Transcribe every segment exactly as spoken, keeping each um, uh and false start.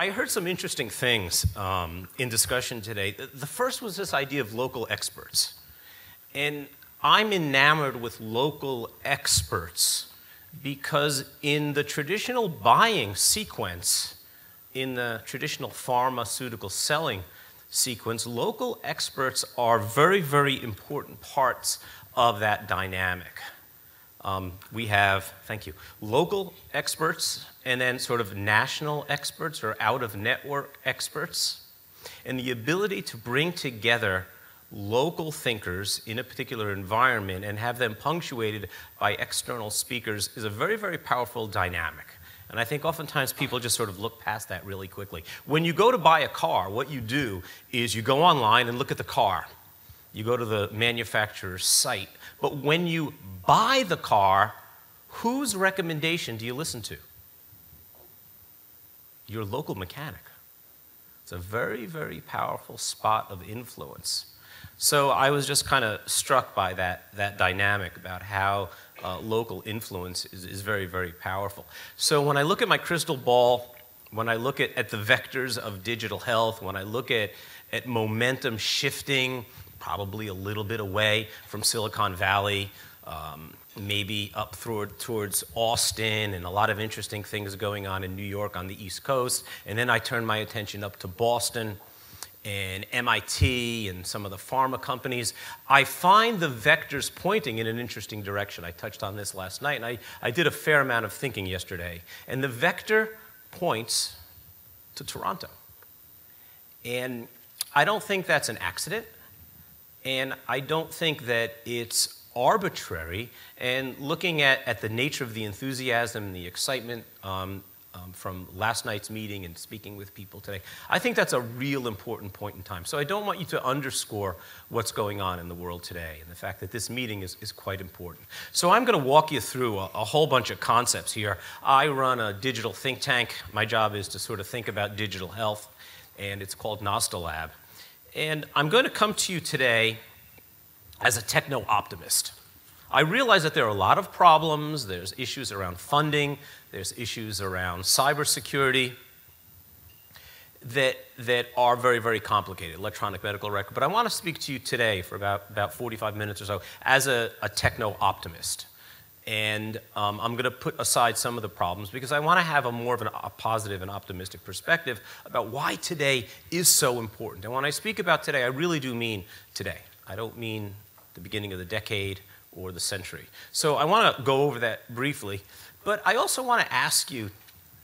I heard some interesting things um, in discussion today. The first was this idea of local experts. And I'm enamored with local experts because in the traditional buying sequence, in the traditional pharmaceutical selling sequence, local experts are very, very important parts of that dynamic. Um, we have, thank you, local experts and then sort of national experts or out-of-network experts. And the ability to bring together local thinkers in a particular environment and have them punctuated by external speakers is a very, very powerful dynamic. And I think oftentimes people just sort of look past that really quickly. When you go to buy a car, what you do is you go online and look at the car. You go to the manufacturer's site. But when you buy the car, whose recommendation do you listen to? Your local mechanic. It's a very, very powerful spot of influence. So I was just kind of struck by that, that dynamic about how uh, local influence is, is very, very powerful. So when I look at my crystal ball, when I look at, at the vectors of digital health, when I look at, at momentum shifting, probably a little bit away from Silicon Valley, um, maybe up through, towards Austin, and a lot of interesting things going on in New York on the East Coast. And then I turn my attention up to Boston and M I T and some of the pharma companies. I find the vectors pointing in an interesting direction. I touched on this last night, and I, I did a fair amount of thinking yesterday. And the vector points to Toronto. And I don't think that's an accident. And I don't think that it's arbitrary. And looking at, at the nature of the enthusiasm and the excitement um, um, from last night's meeting and speaking with people today, I think that's a real important point in time. So I don't want you to underscore what's going on in the world today and the fact that this meeting is, is quite important. So I'm going to walk you through a, a whole bunch of concepts here. I run a digital think tank. My job is to sort of think about digital health, and it's called Nostalab. And I'm going to come to you today as a techno-optimist. I realize that there are a lot of problems. There's issues around funding. There's issues around cybersecurity that, that are very, very complicated, electronic medical record. But I want to speak to you today for about, about forty-five minutes or so as a, a techno-optimist. And um, I'm going to put aside some of the problems because I want to have a more of an, a positive and optimistic perspective about why today is so important. And when I speak about today, I really do mean today. I don't mean the beginning of the decade or the century. So I want to go over that briefly. But I also want to ask you,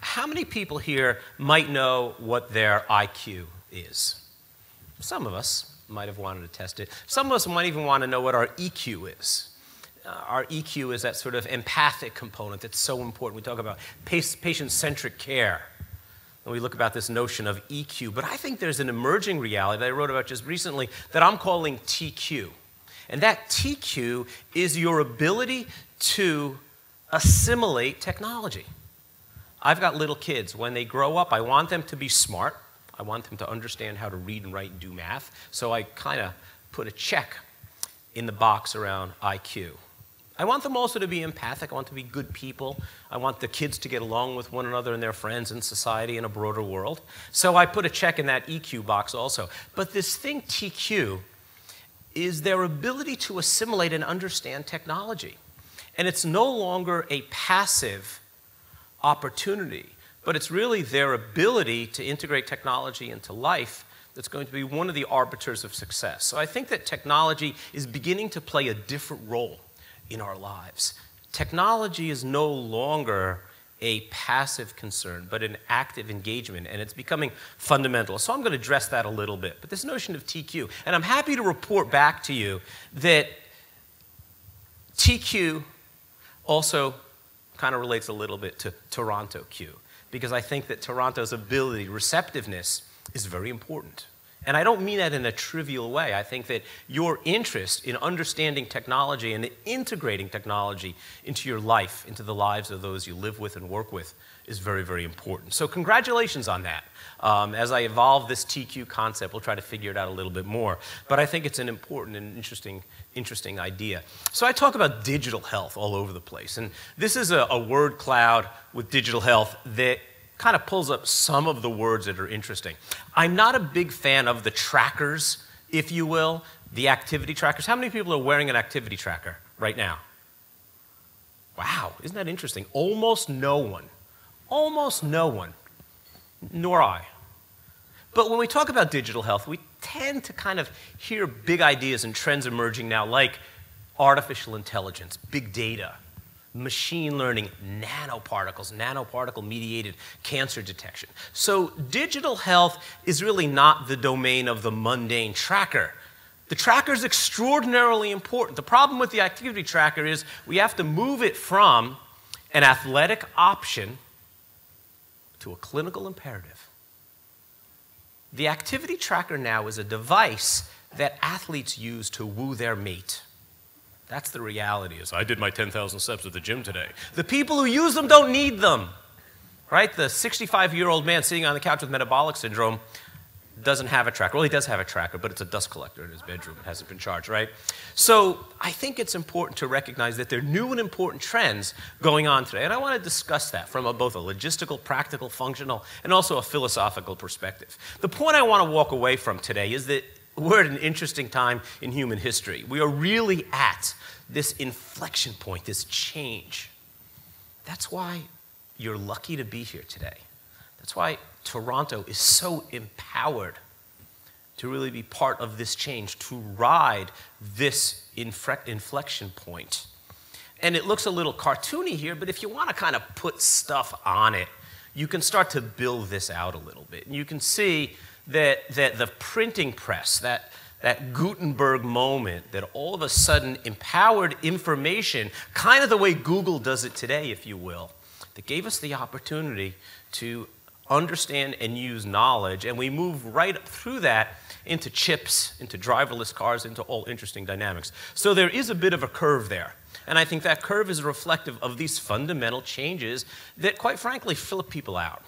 how many people here might know what their I Q is? Some of us might have wanted to test it. Some of us might even want to know what our E Q is. Uh, our E Q is that sort of empathic component that's so important. We talk about patient-centric care, and we look about this notion of E Q. But I think there's an emerging reality that I wrote about just recently that I'm calling T Q. And that T Q is your ability to assimilate technology. I've got little kids. When they grow up, I want them to be smart. I want them to understand how to read and write and do math. So I kind of put a check in the box around I Q. I want them also to be empathic. I want them to be good people. I want the kids to get along with one another and their friends and society and a broader world. So I put a check in that E Q box also. But this thing T Q is their ability to assimilate and understand technology. And it's no longer a passive opportunity, but it's really their ability to integrate technology into life that's going to be one of the arbiters of success. So I think that technology is beginning to play a different role in our lives. Technology is no longer a passive concern, but an active engagement, and it's becoming fundamental. So I'm going to address that a little bit. But this notion of T Q, and I'm happy to report back to you that T Q also kind of relates a little bit to Toronto Q, because I think that Toronto's ability, receptiveness, is very important. And I don't mean that in a trivial way. I think that your interest in understanding technology and integrating technology into your life, into the lives of those you live with and work with, is very, very important. So congratulations on that. Um, as I evolve this T Q concept, we'll try to figure it out a little bit more. But I think it's an important and interesting, interesting idea. So I talk about digital health all over the place. And this is a, a word cloud with digital health that kind of pulls up some of the words that are interesting. I'm not a big fan of the trackers, if you will, the activity trackers. How many people are wearing an activity tracker right now? Wow, isn't that interesting? Almost no one. Almost no one. Nor I. But when we talk about digital health, we tend to kind of hear big ideas and trends emerging now, like artificial intelligence, big data, machine learning, nanoparticles, nanoparticle-mediated cancer detection. So digital health is really not the domain of the mundane tracker. The tracker is extraordinarily important. The problem with the activity tracker is we have to move it from an athletic option to a clinical imperative. The activity tracker now is a device that athletes use to woo their mate. That's the reality, is I did my ten thousand steps at the gym today. The people who use them don't need them, right? The sixty-five-year-old man sitting on the couch with metabolic syndrome doesn't have a tracker. Well, he does have a tracker, but it's a dust collector in his bedroom. It hasn't been charged, right? So I think it's important to recognize that there are new and important trends going on today, and I want to discuss that from a, both a logistical, practical, functional, and also a philosophical perspective. The point I want to walk away from today is that we're at an interesting time in human history. We are really at this inflection point, this change. That's why you're lucky to be here today. That's why Toronto is so empowered to really be part of this change, to ride this inflection point. And it looks a little cartoony here, but if you want to kind of put stuff on it, you can start to build this out a little bit. And you can see that, that the printing press, that, that Gutenberg moment, that all of a sudden empowered information, kind of the way Google does it today, if you will, that gave us the opportunity to understand and use knowledge, and we move right up through that into chips, into driverless cars, into all interesting dynamics. So there is a bit of a curve there, and I think that curve is reflective of these fundamental changes that, quite frankly, flip people out.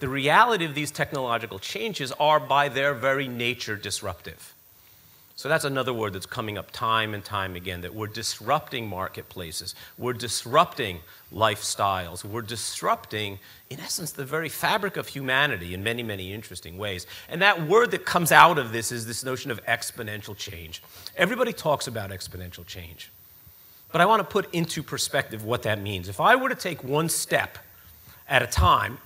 The reality of these technological changes are, by their very nature, disruptive. So that's another word that's coming up time and time again, that we're disrupting marketplaces, we're disrupting lifestyles, we're disrupting, in essence, the very fabric of humanity in many, many interesting ways. And that word that comes out of this is this notion of exponential change. Everybody talks about exponential change, but I want to put into perspective what that means. If I were to take one step at a time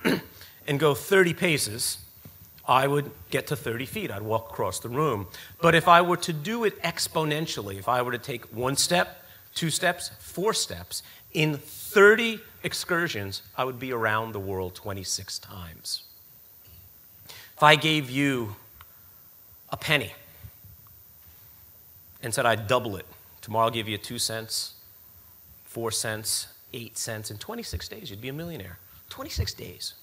and go thirty paces, I would get to thirty feet. I'd walk across the room. But if I were to do it exponentially, if I were to take one step, two steps, four steps, in thirty excursions, I would be around the world twenty-six times. If I gave you a penny and said I'd double it, tomorrow I'll give you two cents, four cents, eight cents, in twenty-six days, you'd be a millionaire. twenty-six days.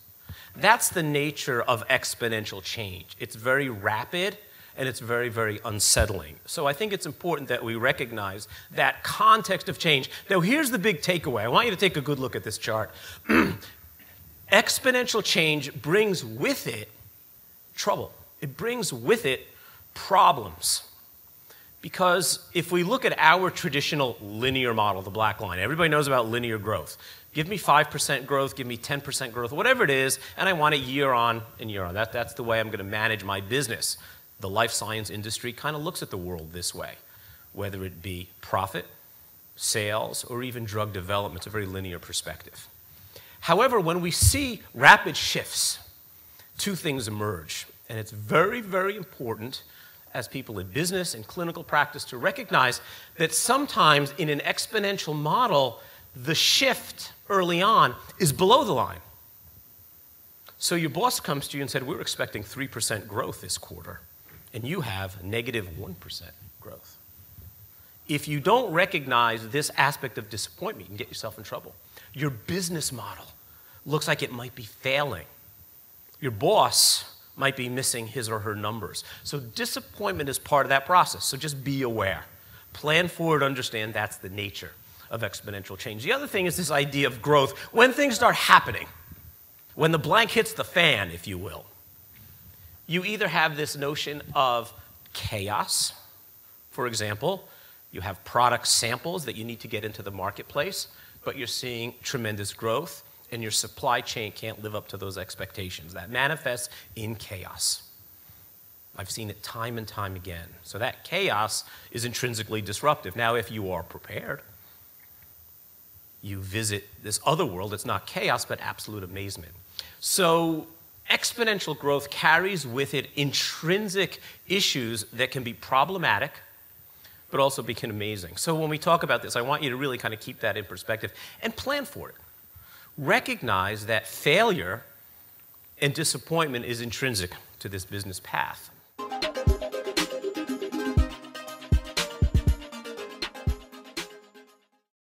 That's the nature of exponential change. It's very rapid, and it's very, very unsettling. So I think it's important that we recognize that context of change. Now, here's the big takeaway. I want you to take a good look at this chart. Exponential change brings with it trouble. It brings with it problems. Because if we look at our traditional linear model, the black line, everybody knows about linear growth. Give me five percent growth, give me ten percent growth, whatever it is, and I want it year on and year on. That, that's the way I'm going to manage my business. The life science industry kind of looks at the world this way, whether it be profit, sales, or even drug development. It's a very linear perspective. However, when we see rapid shifts, two things emerge, and it's very, very important as people in business and clinical practice to recognize that sometimes in an exponential model, the shift early on is below the line. So your boss comes to you and said, we're expecting three percent growth this quarter, and you have negative one percent growth. If you don't recognize this aspect of disappointment, you can get yourself in trouble. Your business model looks like it might be failing. Your boss might be missing his or her numbers. So disappointment is part of that process, so just be aware. Plan forward, understand that's the nature of exponential change. The other thing is this idea of growth. When things start happening, when the blank hits the fan, if you will, you either have this notion of chaos. For example, you have product samples that you need to get into the marketplace, but you're seeing tremendous growth, and your supply chain can't live up to those expectations. That manifests in chaos. I've seen it time and time again. So that chaos is intrinsically disruptive. Now, if you are prepared, you visit this other world. It's not chaos, but absolute amazement. So exponential growth carries with it intrinsic issues that can be problematic, but also become amazing. So when we talk about this, I want you to really kind of keep that in perspective and plan for it. Recognize that failure and disappointment is intrinsic to this business path.